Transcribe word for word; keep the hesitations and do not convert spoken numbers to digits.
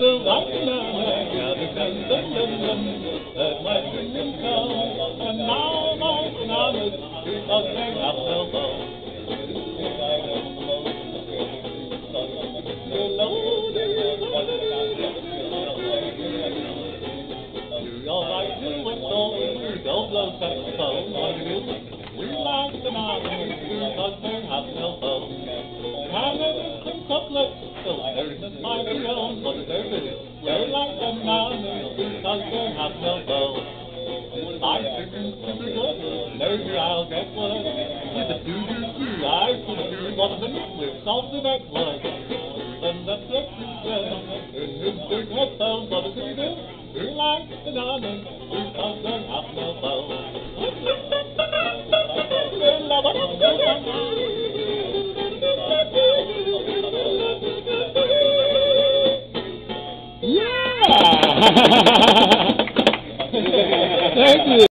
the white man had gathered and the linen that might bring him down. And now my knowledge is a thing I fell down. The Lord is all that is. You're right to it, though, don't blow back the phone. We like the knowledge is a thing I fell down. Hammered is the couplet. So there is my own, but there is well like a man because you have no bow. I think it's super good, there's your I'll get one. With the two-year-two, I could do one of them with something that's like. And that's what she said, and it's big head down, but it's big head, you're like an honest because you have no bow. Thank you.